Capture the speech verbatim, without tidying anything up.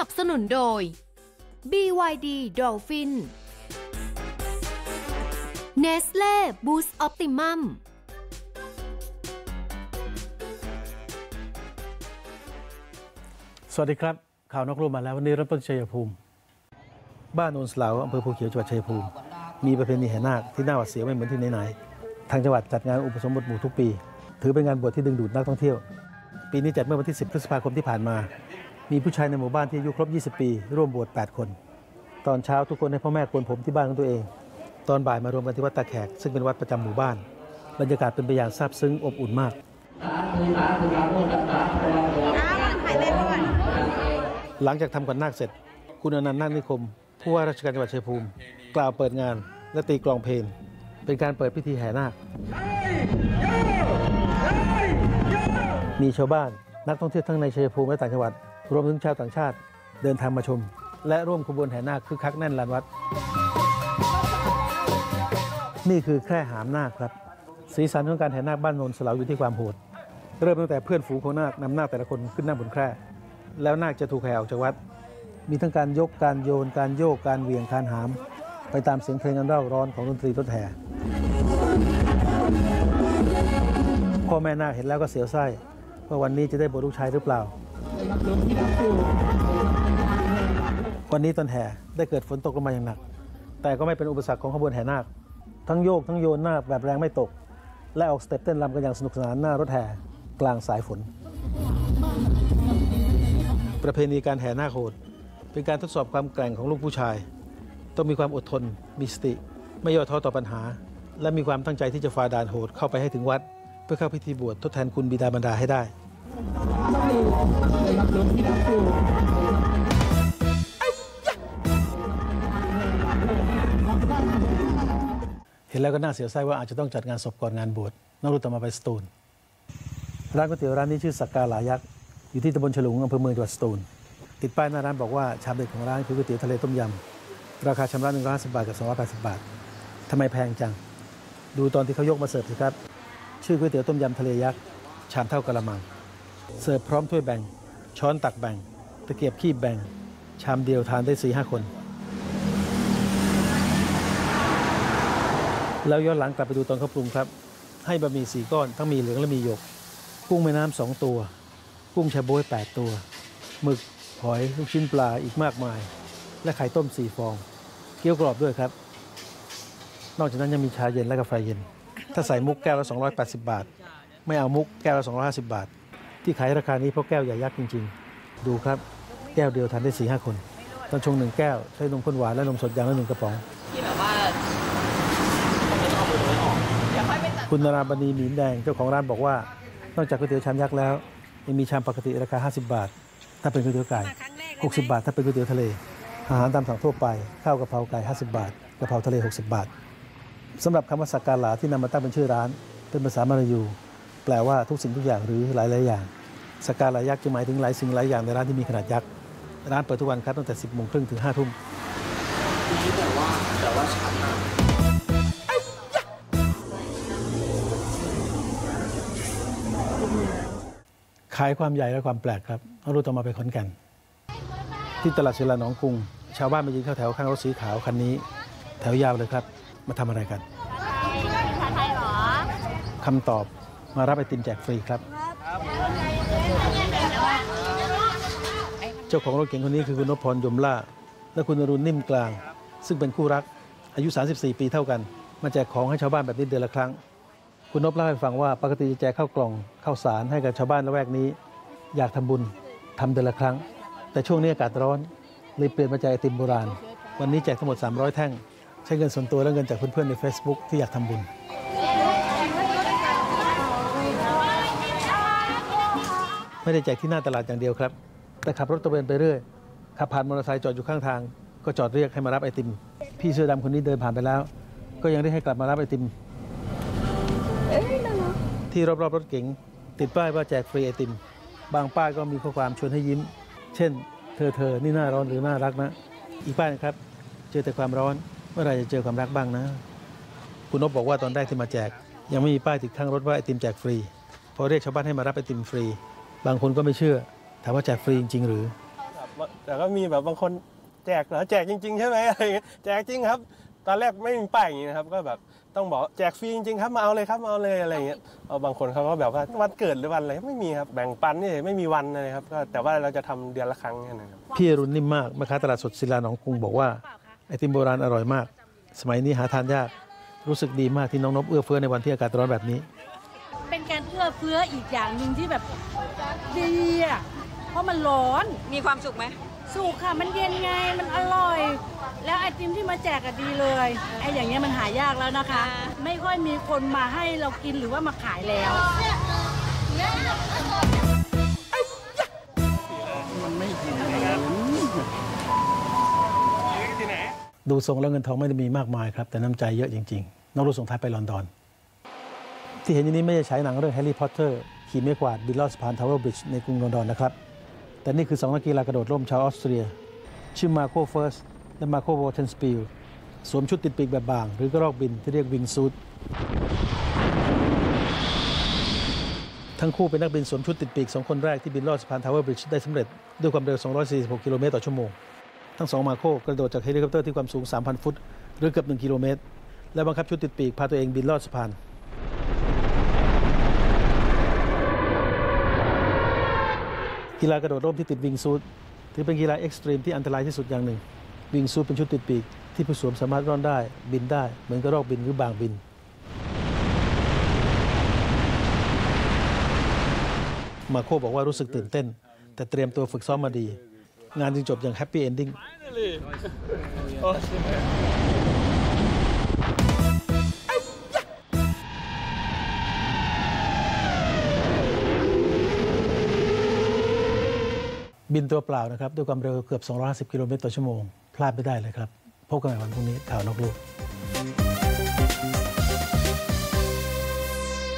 นับสนุนโดย บี วาย ดี Dolphin Nestle Boost Optimumสวัสดีครับข่าวนอกรูปมาแล้ววันนี้รับต้นชัยภูมิบ้านโนนสลาวอำเภอภูเขียวจังหวัดชัยภูมิมีประเพณีแห่นาคที่น่าหวาดเสียวไม่เหมือนที่ไหนๆทางจังหวัดจัดงานอุปสมบทหมู่ทุกปีถือเป็นงานบวชที่ดึงดูดนักท่องเที่ยวปีนี้จัดเมื่อวันที่สิบพฤษภาคมที่ผ่านมามีผู้ชายในหมู่บ้านที่อายุครบยี่สิบปีร่วมบวชแปดคนตอนเช้าทุกคนให้พ่อแม่กวนผมที่บ้านของตัวเองตอนบ่ายมารวมกันที่วัดตาแขกซึ่งเป็นวัดประจำหมู่บ้านบรรยากาศเป็นไปอย่างซาบซึ้งอบอุ่นมากหลังจากทำขวัญนาคเสร็จคุณอนันต์ นาคนิคมผู้ว่าราชการจังหวัดชัยภูมิกล่าวเปิดงานและตีกลองเพลงเป็นการเปิดพิธีแห่นาคมีชาวบ้านนักท่องเที่ยวทั้งในชัยภูมิและต่างจังหวัดรวมถึงชาวต่างชาติเดินทางมาชมและร่วมขบวนแห่นาคคึกคักแน่นลานวัดนี่คือแคร่หามนาคครับสีสันของการแห่นาคบ้านโนนสลาวอยู่ที่ความโหดเริ่มตั้งแต่เพื่อนฝูงของนาคนำนาคแต่ละคนขึ้นนั่งบนแคร่แล้วนาคจะถูกแห่ออกจากวัดมีทั้งการยกการโยนการโยกการเหวี่ยงการหามไปตามเสียงเพลงอันเร่าร้อนของดนตรีรถแห่พ่อแม่นาคเห็นแล้วก็เสียวไส้ว่าวันนี้จะได้บวชลูกชายหรือเปล่าวันนี้ตอนแห่ได้เกิดฝนตกลงมาอย่างหนักแต่ก็ไม่เป็นอุปสรรคของขบวนแห่นาคทั้งโยกทั้งโยนนาคแบบแรงไม่ตกและออกสเต็ปเต้นรำกันอย่างสนุกสนานหน้ารถแห่กลางสายฝนประเพณีการแห่นาคโหดเป็นการทดสอบความแกร่งของลูกผู้ชายต้องมีความอดทนมีสติไม่ย่อท้อต่อปัญหาและมีความตั้งใจที่จะฝ่าด่านโหดเข้าไปให้ถึงวัดเพื่อเข้าพิธีบวชทดแทนคุณบิดามารดาให้ได้เห็นแล้วก็น่าเสียใจว่าอาจจะต้องจัดงานศพก่อนงานบวชน้องรุ่นต่อมาไปสตูลร้านก๋วยเตี๋ยวร้านนี้ชื่อสักกาหลายักษ์อยู่ที่ตำบลฉลุงอำเภอเมืองจังหวัดสตูลติดป้ายหน้าร้านบอกว่าชามเด็ดของร้านคือก๋วยเตี๋ยวทะเลต้มยำราคาชามละหนึ่งร้อยห้าสิบบาทกับสองร้อยแปดสิบบาททำไมแพงจังดูตอนที่เขายกมาเสิร์ฟสิครับชื่อก๋วยเตี๋ยวต้มยำทะเลยักษ์ชามเท่ากะละมังเสิร์ฟพร้อมถ้วยแบ่งช้อนตักแบ่งตะเกียบขี้แบ่งชามเดียวทานได้สี่ห้าคนแล้วย้อนหลังกลับไปดูตอนเขาปรุงครับให้บะหมี่สี่ก้อนทั้งมีเหลืองและมีหยกกุ้งแม่น้ำสองตัวกุ้งชะโบ๊ยแปดตัวหมึกหอยลูกชิ้นปลาอีกมากมายและไข่ต้มสี่ฟองเกี๊ยวกรอบด้วยครับนอกจากนั้นยังมีชาเย็นและกาแฟเย็นถ้าใส่มุกแก้วละสองร้อยแปดสิบบาทไม่เอามุกแก้วละสองร้อยห้าสิบบาทที่ขายราคานี้เพราะแก้วใหญ่ยักษ์จริงๆดูครับแก้วเดียวทานได้ สี่ห้า คนตอนชงหนึ่งแก้วใช้นมข้นหวานและนมสดอย่างละหนึ่งกระป๋องคุณนราบณีหมีแดงเจ้าของร้านบอกว่านอกจากก๋วยเตี๋ยวชามยักษ์แล้วยังมีชามปกติราคาห้าสิบบาทถ้าเป็นก๋วยเตี๋ยวไก่หกสิบบาทถ้าเป็นก๋วยเตี๋ยวทะเลอาหารตามสั่งทั่วไปข้าวกะเพราไก่ห้าสิบบาทกะเพราทะเลหกสิบบาทสำหรับคำว่าสักการะที่นำมาตั้งเป็นชื่อร้านเป็นภาษามลายูแปลว่าทุกสิ่งทุกอย่างหรือหลายๆอย่างสักการะยักษ์จะหมายถึงหลายสิ่งหลายอย่างในร้านที่มีขนาดยักษ์ร้านเปิดทุกวันครับตั้งแต่ สิบโมงครึ่งถึง ห้าทุ่มแต่ว่าแต่ว่าฉันขายความใหญ่และความแปลกครับเอารูปต่อมาไปขอนแก่นที่ตลาดศิลาหนองกรุงชาวบ้านมายืนเข้าแถวข้างรถสีขาวคันนี้แถวยาวเลยครับมาทำอะไรกันคำตอบมารับไอติมแจกฟรีครับเจ้าของรถเก๋งคนนี้คือคุณนพพรยมล่าและคุณอรุณนิ่มกลางซึ่งเป็นคู่รักอายุสามสิบสี่ปีเท่ากันมาแจกของให้ชาวบ้านแบบนี้เดือนละครั้งคุณนพเล่าให้ฟังว่าปกติจะแจกข้าวกล่องข้าวสารให้กับชาวบ้านละแวกนี้อยากทำบุญทำเดือนละครั้งแต่ช่วงนี้อากาศร้อนเลยเปลี่ยนมาแจกไอติมโบราณวันนี้แจกทั้งหมดสามร้อยแท่งใช้เงินส่วนตัวและเงินจากเพื่อนๆใน Facebook ที่อยากทำบุญไม่ได้แจกที่หน้าตลาดอย่างเดียวครับแต่ขับรถตระเวนไปเรื่อยขับผ่านมอเตอร์ไซค์จอดอยู่ข้างทางก็จอดเรียกให้มารับไอติมพี่เสื้อดำคนนี้เดินผ่านไปแล้วก็ยังได้ให้กลับมารับไอติมที่รอบๆรถเก๋งติดป้ายว่าแจกฟรีไอติมบางป้ายก็มีข้อความชวนให้ยิ้มเช่นเธอเธอนี่น่าร้อนหรือน่ารักนะอีกป้ายนะครับเจอแต่ความร้อนเมื่อไรจะเจอความรักบ้างนะคุณนพบอกว่าตอนแรกที่มาแจกยังไม่มีป้ายติดข้างรถว่าไอติมแจกฟรีพอเรียกชาวบ้านให้มารับไอติมฟรีบางคนก็ไม่เชื่อถามว่าแจกฟรีจริงหรือ แต่ก็มีแบบบางคนแจกเหรอแจกจริงๆใช่ไหมอะไรเงี้ยแจกจริงครับตอนแรกไม่มีป้ายอย่างนี้นะครับก็แบบต้องบอกแจกฟรีจริงๆครับมาเอาเลยครับมาเอาเลยอะไรเงี้ยเอาบางคนเขาก็แบบว่าวันเกิดหรือวันอะไรไม่มีครับแบ่งปันนี่ไม่มีวันเลยครับก็แต่ว่าเราจะทำเดือนละครั้งนี่นะครับพี่รุ่นนิ่มมากแม่ค้าตลาดสดศิลาหนองกรุงบอกว่าไอติมโบราณอร่อยมากสมัยนี้หาทานยากรู้สึกดีมากที่น้องนบเอื้อเฟื้อในวันที่อากาศร้อนแบบนี้เป็นการเอื้อเฟื้ออีกอย่างหนึ่งที่แบบดีอ่ะเพราะมันร้อนมีความสุขไหมสุขค่ะมันเย็นไงมันอร่อยแล้วไอติมที่มาแจกก็ดีเลยไออย่างเงี้ยมันหายากแล้วนะคะไม่ค่อยมีคนมาให้เรากินหรือว่ามาขายแล้วมันไม่กินนะครับดูทรงแล้วเงินทองไม่ได้มีมากมายครับแต่น้ำใจเยอะจริงๆน้องรู้ส่งท้ายไปลอนดอนที่เห็นอยู่นี้ไม่ใช่ฉายหนังเรื่องแฮร์รี่พอตเตอร์ขี่ไม้กวาดบินลอดสะพานทาวเวอร์บริดจ์ในกรุงลอนดอนนะครับแต่นี่คือสองนักกีฬากระโดดร่มชาวออสเตรียชื่อมาโคเฟิร์สและมาโคโวเทนสปิลสวมชุดติดปีกแบบบางหรือกระรอกบินที่เรียกวิงซูททั้งคู่เป็นนักบินสวมชุดติดปีกสองคนแรกที่บินลอดสะพานทาวเวอร์บริดจ์ได้สำเร็จด้วยความเร็วสองร้อยสี่สิบหกกิโลเมตรต่อชั่วโมงทั้งสองมาโคกระโดดจากเฮลิคอปเตอร์ที่ความสูง สามพัน ฟุตหรือเกือบหนึ่งกิโลเมตรและบังคับชุดติดปีกพาตัวเองบินลอดสะพานกีฬากระโดดร่มที่ติดวิงซูทถือเป็นกีฬาเอ็กซ์ตรีมที่อันตรายที่สุดอย่างหนึ่งวิงซูทเป็นชุดติดปีกที่ผู้สวมสามารถร่อนได้บินได้เหมือนกระรอกบินหรือบางบินมาโคบอกว่ารู้สึกตื่นเต้นแต่เตรียมตัวฝึกซ้อมมาดีงานจึงจบอย่างแฮปปี้เอนดิ้งบินตัวเปล่านะครับด้วยความเร็วเกือบสองร้อยห้าสิบกิโลเมตรต่อชั่วโมงพลาดไม่ได้เลยครับพบกันใหม่วันพรุ่งนี้ข่าวนอกโลก